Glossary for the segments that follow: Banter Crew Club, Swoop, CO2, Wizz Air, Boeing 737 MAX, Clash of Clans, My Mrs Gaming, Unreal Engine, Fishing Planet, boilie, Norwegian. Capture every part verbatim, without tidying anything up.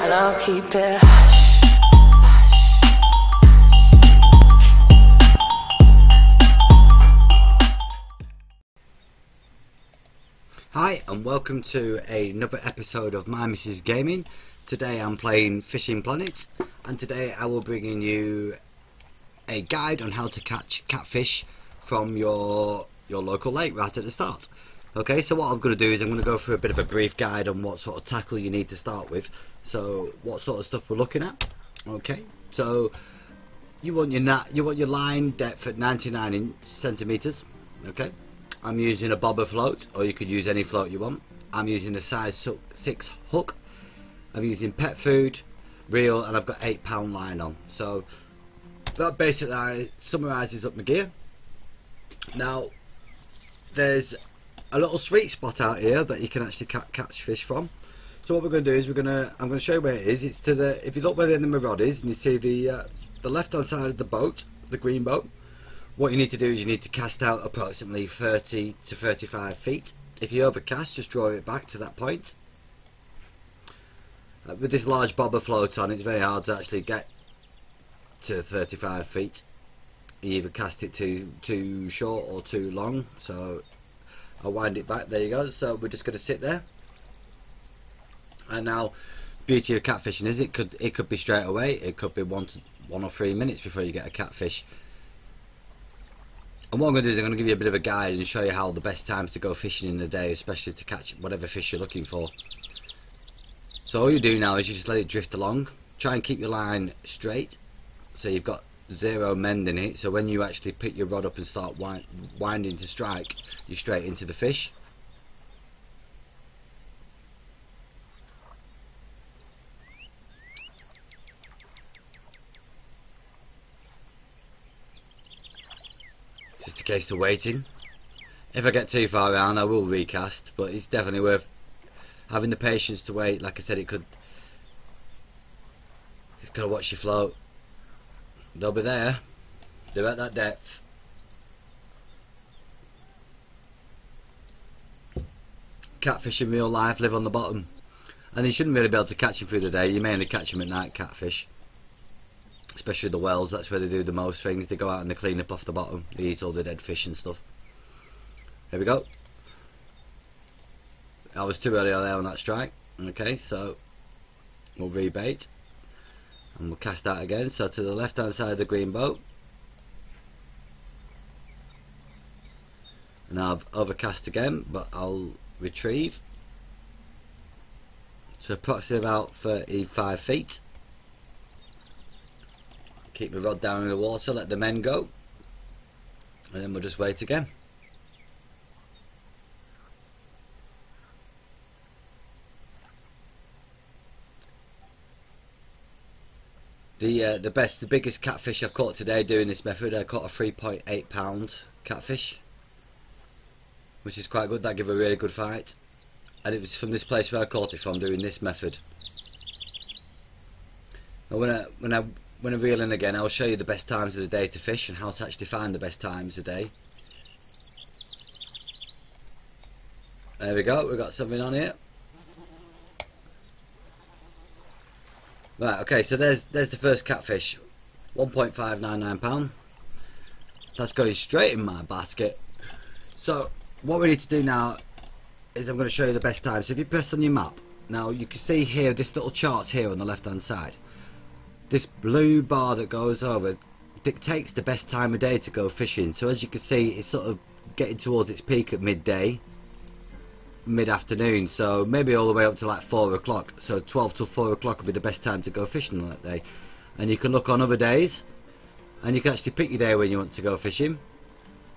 and I'll keep it hush. Hi and welcome to another episode of My Mrs Gaming. Today I'm playing Fishing Planet, and today I will bring in you a guide on how to catch catfish from your your local lake right at the start. Okay, so what I'm going to do is I'm going to go through a bit of a brief guide on what sort of tackle you need to start with. So what sort of stuff we're looking at. Okay, so you want your nat you want your line depth at ninety-nine centimeters. Okay, I'm using a bobber float, or you could use any float you want. I'm using a size six hook. I'm using pet food, reel, and I've got eight pound line on. So that basically summarises up my gear. Now, there's a little sweet spot out here that you can actually ca catch fish from. So what we're going to do is we're going to I'm going to show you where it is. It's to the if you look where the end of my rod is, and you see the uh, the left hand side of the boat, the green boat. What you need to do is you need to cast out approximately thirty to thirty-five feet. If you overcast, just draw it back to that point. Uh, with this large bobber float on, it's very hard to actually get to thirty-five feet. You either cast it too too short or too long. So I'll wind it back. There you go. So we're just going to sit there. And now, the beauty of catfishing is it could it could be straight away. It could be one to one or three minutes before you get a catfish. And what I'm going to do is I'm going to give you a bit of a guide and show you how the best times to go fishing in the day, especially to catch whatever fish you're looking for. So all you do now is you just let it drift along. Try and keep your line straight, so you've got zero mend in it. So when you actually pick your rod up and start wind, winding to strike, you're straight into the fish. Just a case of waiting. If I get too far around, I will recast, but it's definitely worth having the patience to wait. Like I said, it could it's gotta watch your float. They'll be there. They're at that depth. Catfish in real life live on the bottom, and you shouldn't really be able to catch them through the day. You mainly catch them at night, catfish. Especially the wells, that's where they do the most things. They go out and they clean up off the bottom. They eat all the dead fish and stuff. Here we go. I was too early there on that strike. Okay, so we'll rebait. And we'll cast out again. So to the left hand side of the green boat. And I've overcast again, but I'll retrieve. So approximately about thirty-five feet. Keep the rod down in the water, let the men go, and then we'll just wait again. The uh, the best, the biggest catfish I've caught today doing this method, I caught a three point eight pound catfish, which is quite good. That gave a really good fight, and it was from this place where I caught it from doing this method. And when I when I When I reel in again, I'll show you the best times of the day to fish and how to actually find the best times of the day. There we go, we've got something on here. Right, okay, so there's there's the first catfish, one point five nine nine pound. That's going straight in my basket. So what we need to do now is I'm going to show you the best times. So if you press on your map, now you can see here this little chart here on the left hand side. This blue bar that goes over dictates the best time of day to go fishing. So as you can see, it's sort of getting towards its peak at midday, mid-afternoon, so maybe all the way up to like four o'clock. So twelve till four o'clock would be the best time to go fishing on that day. And you can look on other days, and you can actually pick your day when you want to go fishing.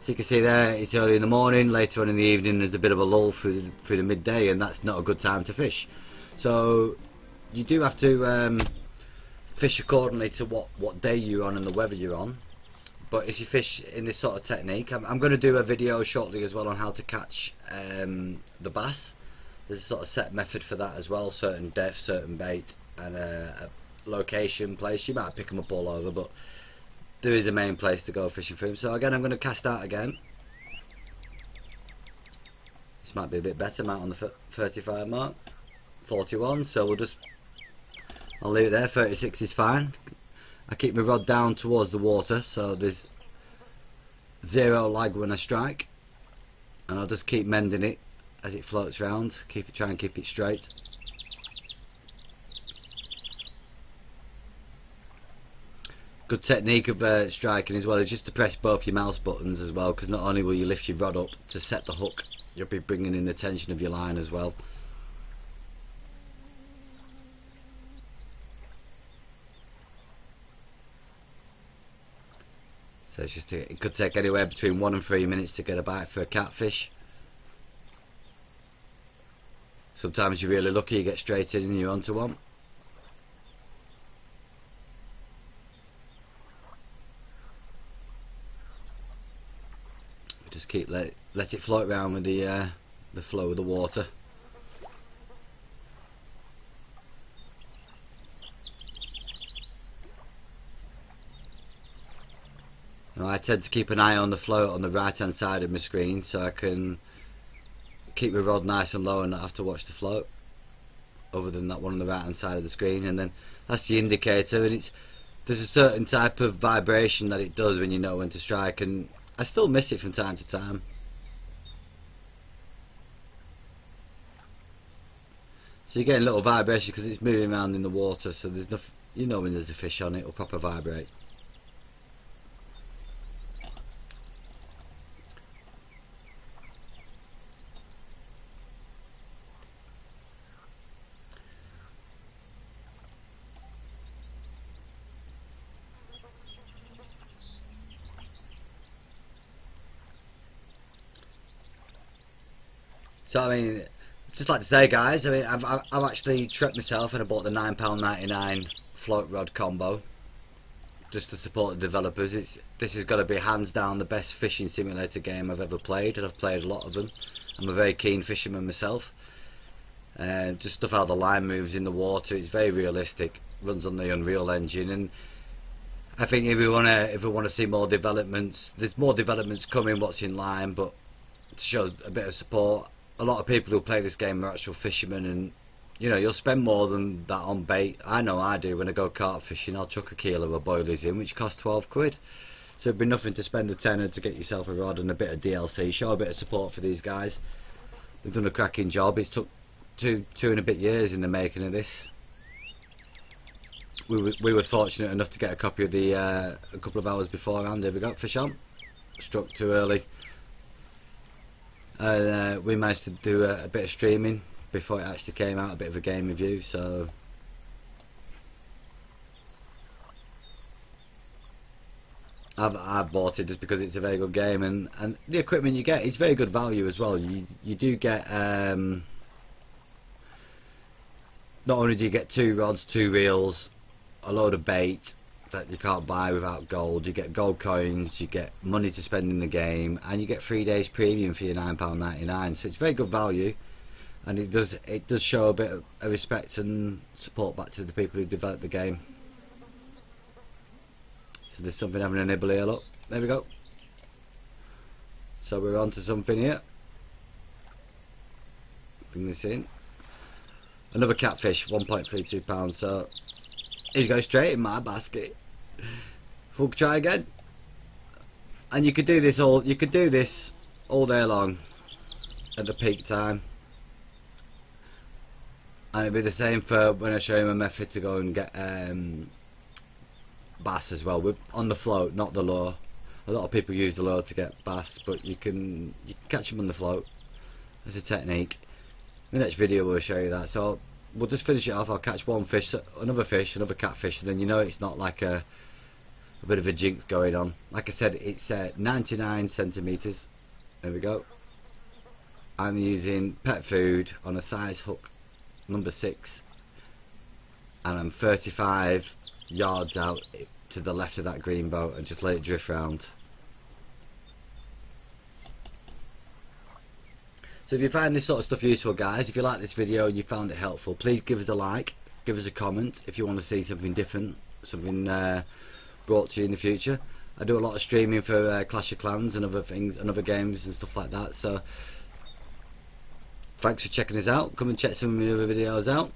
So you can see there, it's early in the morning, later on in the evening there's a bit of a lull through the, through the midday, and that's not a good time to fish. So you do have to um, fish accordingly to what what day you're on and the weather you're on. But if you fish in this sort of technique, I'm, I'm going to do a video shortly as well on how to catch um, the bass. There's a sort of set method for that as well, certain depth, certain bait, and a, a location, place. You might pick them up all over, but there is a main place to go fishing for them. So again, I'm going to cast out again. This might be a bit better, I'm out on the thirty-five mark, forty-one, so we'll just I'll leave it there. Thirty-six is fine. I keep my rod down towards the water so there's zero lag when I strike, and I'll just keep mending it as it floats round. Keep it, try and keep it straight. Good technique of uh, striking as well is just to press both your mouse buttons as well, because not only will you lift your rod up to set the hook, you'll be bringing in the tension of your line as well. So it's just a, it could take anywhere between one and three minutes to get a bite for a catfish. Sometimes you're really lucky, you get straight in and you're onto one. Just keep let it, let it float around with the uh, the flow of the water. Now I tend to keep an eye on the float on the right hand side of my screen so I can keep my rod nice and low and not have to watch the float, other than that one on the right hand side of the screen. And then that's the indicator, and it's there's a certain type of vibration that it does when you know when to strike, and I still miss it from time to time. So you're getting little vibrations because it's moving around in the water, so there's no, you know when there's a fish on it, it'll proper vibrate. So I mean, just like to say, guys, I mean, I've I've actually tripped myself and I bought the nine pound ninety-nine float rod combo just to support the developers. It's this has got to be hands down the best fishing simulator game I've ever played, and I've played a lot of them. I'm a very keen fisherman myself, and uh, just stuff how the line moves in the water. It's very realistic. Runs on the Unreal Engine, and I think if we want to if we want to see more developments, there's more developments coming. What's in line, but to show a bit of support. A lot of people who play this game are actual fishermen, and you know, you'll spend more than that on bait. I know I do. When I go carp fishing, I'll chuck a kilo of boilies in, which costs twelve quid, so it'd be nothing to spend a tenner to get yourself a rod and a bit of D L C. Show a bit of support for these guys. They've done a cracking job. It's took two two and a bit years in the making of this. We were, we were fortunate enough to get a copy of the uh, a couple of hours beforehand. There we go, fish on, struck too early. Uh, we managed to do a, a bit of streaming before it actually came out, a bit of a game review. So I've, I've bought it just because it's a very good game, and, and the equipment you get, it's very good value as well. You you do get um, not only do you get two rods, two reels, a load of bait that you can't buy without gold, you get gold coins, you get money to spend in the game, and you get three days premium for your nine pound ninety-nine, so it's very good value, and it does it does show a bit of respect and support back to the people who developed the game. So there's something having a nibble here, look, there we go. So we're on to something here. Bring this in. Another catfish, one point three two pounds, so he's going straight in my basket. We'll try again, and you could do this all you could do this all day long at the peak time, and it'd be the same for when I show you my method to go and get um, bass as well, with on the float, not the lure. A lot of people use the lure to get bass, but you can you can catch them on the float. That's a technique. In the next video we'll show you that. So we'll just finish it off. I'll catch one fish, another fish, another catfish, and then you know it's not like a, a bit of a jinx going on. Like I said, it's uh, ninety-nine centimetres. There we go. I'm using pet food on a size hook, number six, and I'm thirty-five yards out to the left of that green boat, and just let it drift round. So if you find this sort of stuff useful, guys, if you like this video and you found it helpful, please give us a like, give us a comment if you want to see something different, something uh, brought to you in the future. I do a lot of streaming for uh, Clash of Clans and other things, and other games and stuff like that. So thanks for checking us out. Come and check some of my other videos out.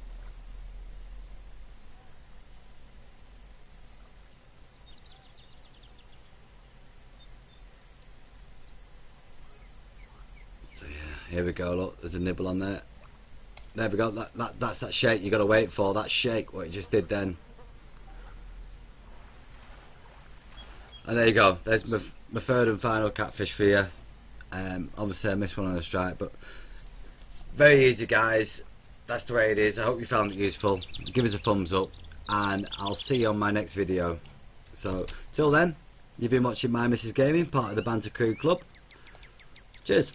here we go, look, there's a nibble on there. There we go, that, that, that's that shake you got to wait for, that shake, what it just did then. And there you go, there's my, my third and final catfish for you. Um, obviously I missed one on the strike, but very easy guys, that's the way it is. I hope you found it useful, give us a thumbs up, and I'll see you on my next video. So, till then, you've been watching My Mrs Gaming, part of the Banter Crew Club. Cheers.